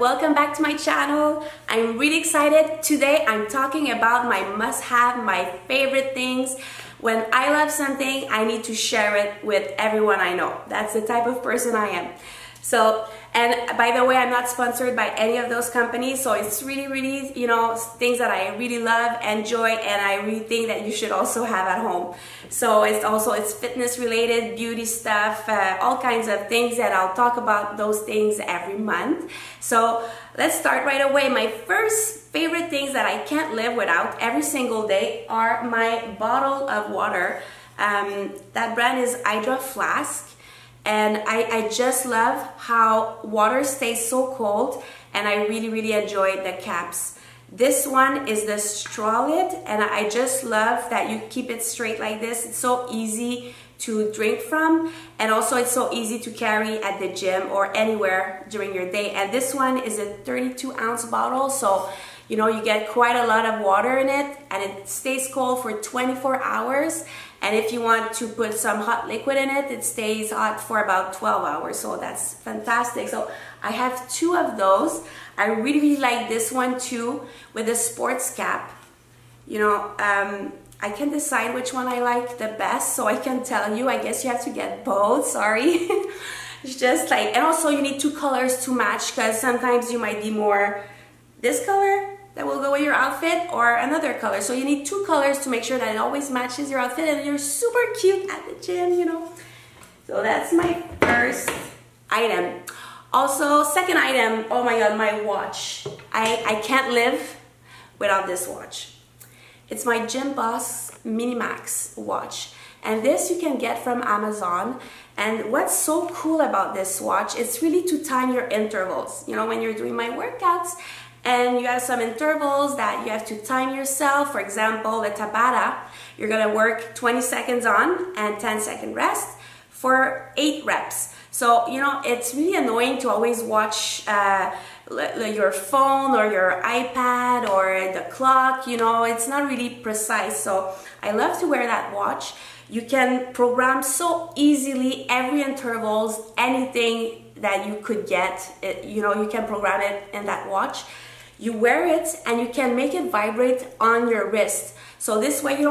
welcome back to my channel. I'm really excited. Today I'm talking about my must-have, my favorite things. When I love something, I need to share it with everyone I know. That's the type of person I am. So, and by the way, I'm not sponsored by any of those companies, so it's really, you know, things that I really love, enjoy, and I really think that you should also have at home. So it's fitness related, beauty stuff, all kinds of things, and I'll talk about those things every month. So let's start right away. My first favorite things that I can't live without every single day are my bottle of water. That brand is Hydro Flask. And I just love how water stays so cold, and I really enjoy the caps. This one is the straw lid, and I just love that you keep it straight like this. It's so easy to drink from, and also it's so easy to carry at the gym or anywhere during your day. And this one is a 32-ounce bottle, so you know, you get quite a lot of water in it, and it stays cold for 24 hours. And if you want to put some hot liquid in it, it stays hot for about 12 hours. So that's fantastic. So I have two of those. I really like this one too, with a sports cap. You know, I can't decide which one I like the best, so I can tell you. I guess you have to get both, sorry. It's just like, and also you need two colors to match, because sometimes you might be more this color that will go with your outfit, or another color. So you need two colors to make sure that it always matches your outfit, and you're super cute at the gym, you know. So that's my first item. Also, second item, oh my god, my watch. I can't live without this watch. It's my Gymboss Minimax watch. And this you can get from Amazon. And what's so cool about this watch, it's really to time your intervals. You know, when you're doing my workouts, and you have some intervals that you have to time yourself. For example, the Tabata, you're gonna work 20 seconds on and 10 second rest for 8 reps. So, you know, it's really annoying to always watch your phone or your iPad or the clock, you know, it's not really precise. So I love to wear that watch. You can program so easily every intervals, anything that you could get, you know, you can program it in that watch. You wear it and you can make it vibrate on your wrist. So this way you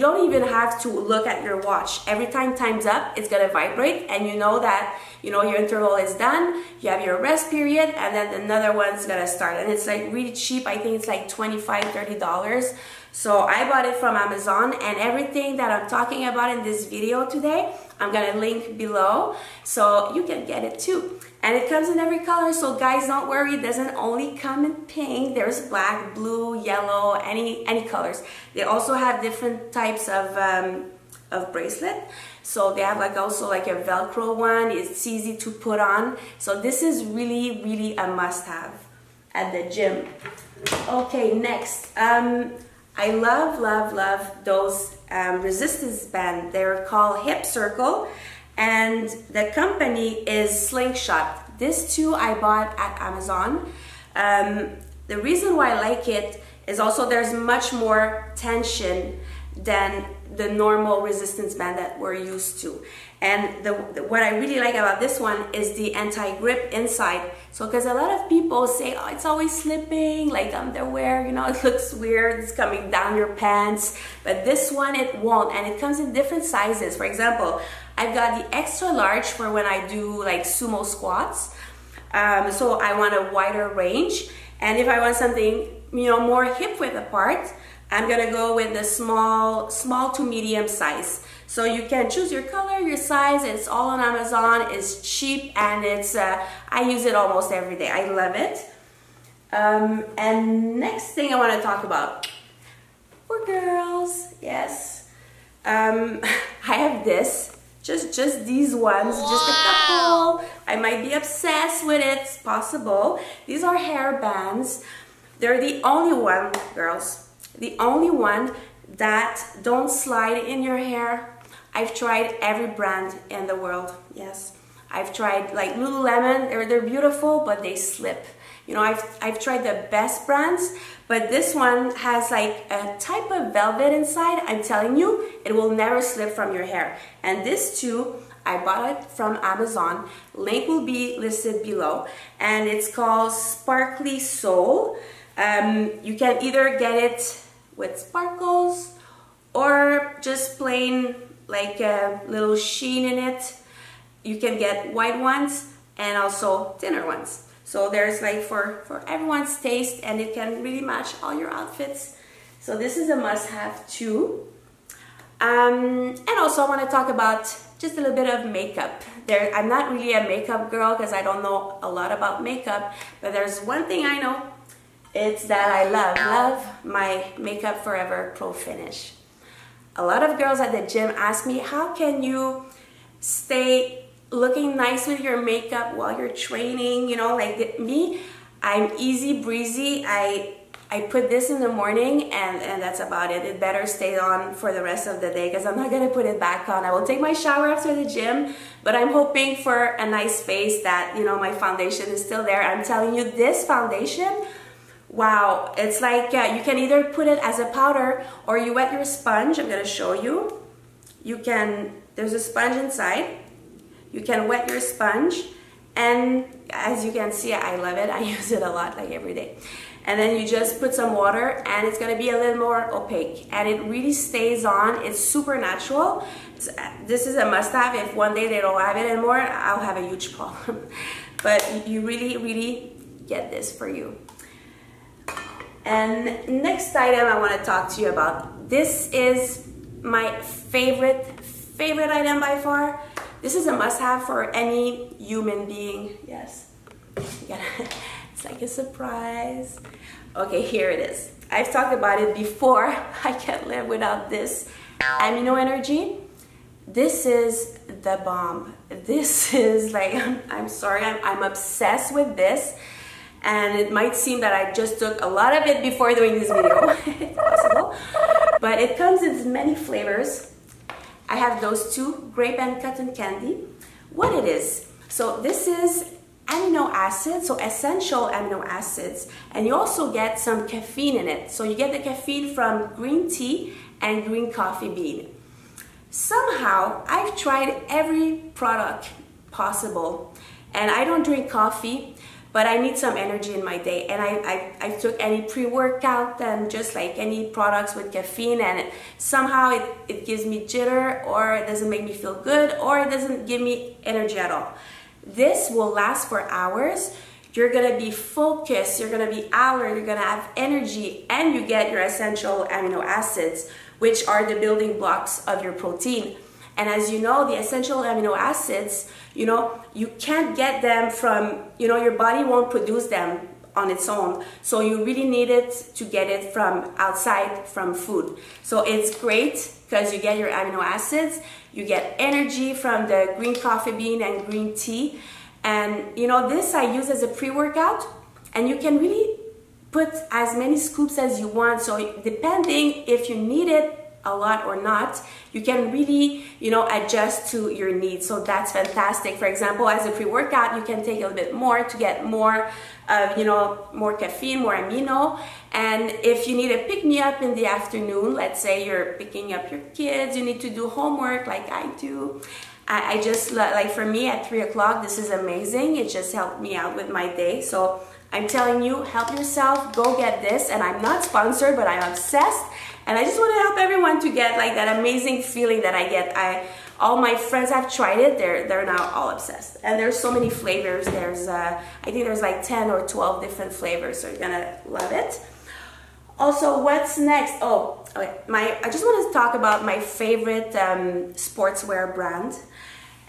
don't even have to look at your watch. Every time time's up, it's gonna vibrate, and you know that, you know, your interval is done, you have your rest period, and then another one's gonna start. And it's like really cheap. I think it's like $25–$30. So I bought it from Amazon, and everything that I'm talking about in this video today, I'm gonna link below so you can get it too. And it comes in every color, so guys, don't worry, it doesn't only come in pink. There's black, blue, yellow, any colors. They also have different types of bracelet. So they have like also like a Velcro one. It's easy to put on. So this is really a must-have at the gym. Okay, next. I love those resistance bands. They're called Hip Circle, and the company is SlingShot. This too I bought at Amazon. The reason why I like it is also there's much more tension than the normal resistance band that we're used to. And what I really like about this one is the anti-grip inside. So, because a lot of people say, oh, it's always slipping, like underwear, you know, it looks weird, it's coming down your pants. But this one, it won't, and it comes in different sizes. For example, I've got the extra large for when I do like sumo squats. So I want a wider range. And if I want something, you know, more hip width apart, I'm gonna go with the small to medium size. So you can choose your color, your size. It's all on Amazon. It's cheap, and it's I use it almost every day. I love it. And next thing I want to talk about for girls, yes. I have this, just these ones, wow. Just a couple. I might be obsessed with it. It's possible. These are hair bands. They're the only one, girls. The only one that don't slide in your hair. I've tried every brand in the world, yes. I've tried like Lululemon, they're beautiful, but they slip. You know, I've tried the best brands, but this one has like a type of velvet inside. I'm telling you, it will never slip from your hair. And this too, I bought it from Amazon. Link will be listed below. And it's called Sparkly Soul. You can either get it with sparkles or just plain like a little sheen in it. You can get white ones and also thinner ones. So there's like for everyone's taste, and it can really match all your outfits. So this is a must-have too. And also I want to talk about just a little bit of makeup. I'm not really a makeup girl because I don't know a lot about makeup, but there's one thing I know. It's that I love my Make Up For Ever Pro Finish. A lot of girls at the gym ask me, how can you stay looking nice with your makeup while you're training? You know, like me, I'm easy breezy. I put this in the morning and that's about it. It better stay on for the rest of the day because I'm not going to put it back on. I will take my shower after the gym, but I'm hoping for a nice face that, you know, my foundation is still there. I'm telling you, this foundation, wow, it's like you can either put it as a powder or you wet your sponge. I'm going to show you. You can, there's a sponge inside. You can wet your sponge, and as you can see, I love it. I use it a lot, like every day. And then you just put some water and it's gonna be a little more opaque, and it really stays on. It's super natural. This is a must-have. If one day they don't have it anymore, I'll have a huge problem. But you really, really get this for you. And next item I wanna talk to you about. This is my favorite item by far. This is a must-have for any human being. Yes. Yeah. It's like a surprise. Okay, here it is. I've talked about it before. I can't live without this. Amino Energy. This is the bomb. This is like, I'm sorry, I'm obsessed with this. And it might seem that I just took a lot of it before doing this video. It's possible. But it comes in many flavors. I have those two, grape and cotton candy. What it is. So this is amino acids, so essential amino acids, and you also get some caffeine in it. So you get the caffeine from green tea and green coffee bean. Somehow, I've tried every product possible, and I don't drink coffee, but I need some energy in my day, and I took any pre-workout and just like any products with caffeine, and somehow it gives me jitter, or it doesn't make me feel good, or it doesn't give me energy at all. This will last for hours. You're gonna be focused, you're gonna be alert, you're gonna have energy, and you get your essential amino acids, which are the building blocks of your protein. And as you know, the essential amino acids, you know, you can't get them from, you know, your body won't produce them on its own. So you really need it to get it from outside, from food. So it's great because you get your amino acids, you get energy from the green coffee bean and green tea. And you know, this I use as a pre-workout, and you can really put as many scoops as you want. So depending if you need it a lot or not, you can really, you know, adjust to your needs. So that's fantastic. For example, as a pre-workout, you can take a little bit more to get more, you know, more caffeine, more amino. And if you need a pick-me-up in the afternoon, let's say you're picking up your kids, you need to do homework like I do. I just, like for me at 3 o'clock, this is amazing. It just helped me out with my day. So I'm telling you, help yourself, go get this. And I'm not sponsored, but I'm obsessed. And I just want to help everyone to get like that amazing feeling that I get. All my friends have tried it. They're now all obsessed. And there's so many flavors. There's I think there's like 10 or 12 different flavors. So you're gonna love it. Also, what's next? Oh, okay. I just want to talk about my favorite sportswear brand.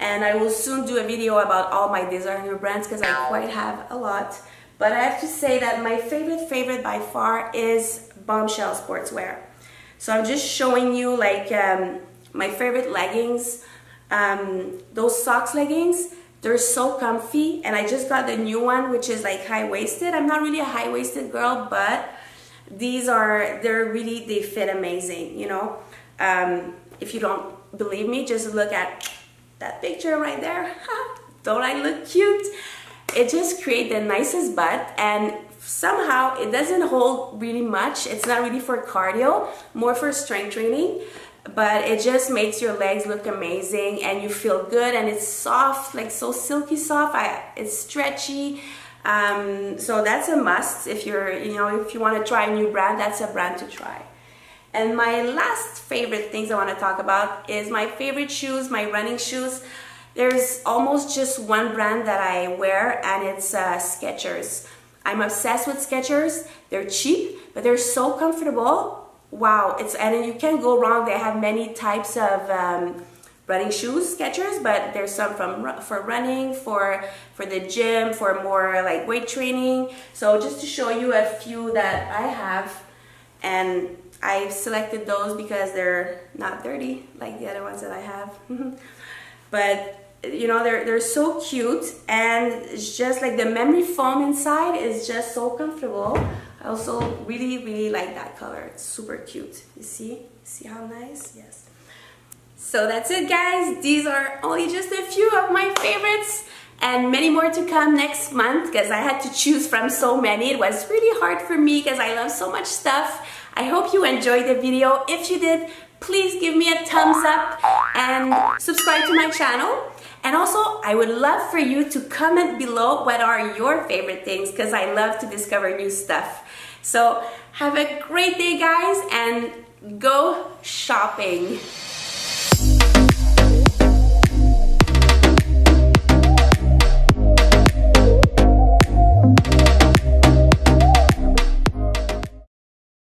And I will soon do a video about all my designer brands because I quite have a lot. But I have to say that my favorite by far is Bombshell Sportswear. So I'm just showing you like my favorite leggings, those socks leggings, they're so comfy. And I just got the new one, which is like high-waisted. I'm not really a high-waisted girl, but these are, they fit amazing, you know. If you don't believe me, just look at that picture right there. Don't I look cute? It just creates the nicest butt, and somehow it doesn't hold really much. It's not really for cardio, more for strength training, but it just makes your legs look amazing and you feel good, and it's soft, like so silky soft. It's stretchy. So that's a must if you're, if you want to try a new brand, that's a brand to try. And my last favorite things I want to talk about is my favorite shoes, my running shoes. There's almost just one brand that I wear, and it's Skechers. I'm obsessed with Skechers. They're cheap, but they're so comfortable. Wow, and you can't go wrong. They have many types of running shoes, Skechers, but there's some for running, for the gym, for more like weight training. So just to show you a few that I have, and I've selected those because they're not dirty like the other ones that I have. But they're so cute, and it's just like the memory foam inside is just so comfortable. I also really, really like that color. It's super cute. You see? See how nice? Yes. So that's it, guys. These are only just a few of my favorites, and many more to come next month because I had to choose from so many. It was really hard for me because I love so much stuff. I hope you enjoyed the video. If you did, please give me a thumbs up and subscribe to my channel. And also, I would love for you to comment below what are your favorite things, because I love to discover new stuff. So have a great day, guys, and go shopping.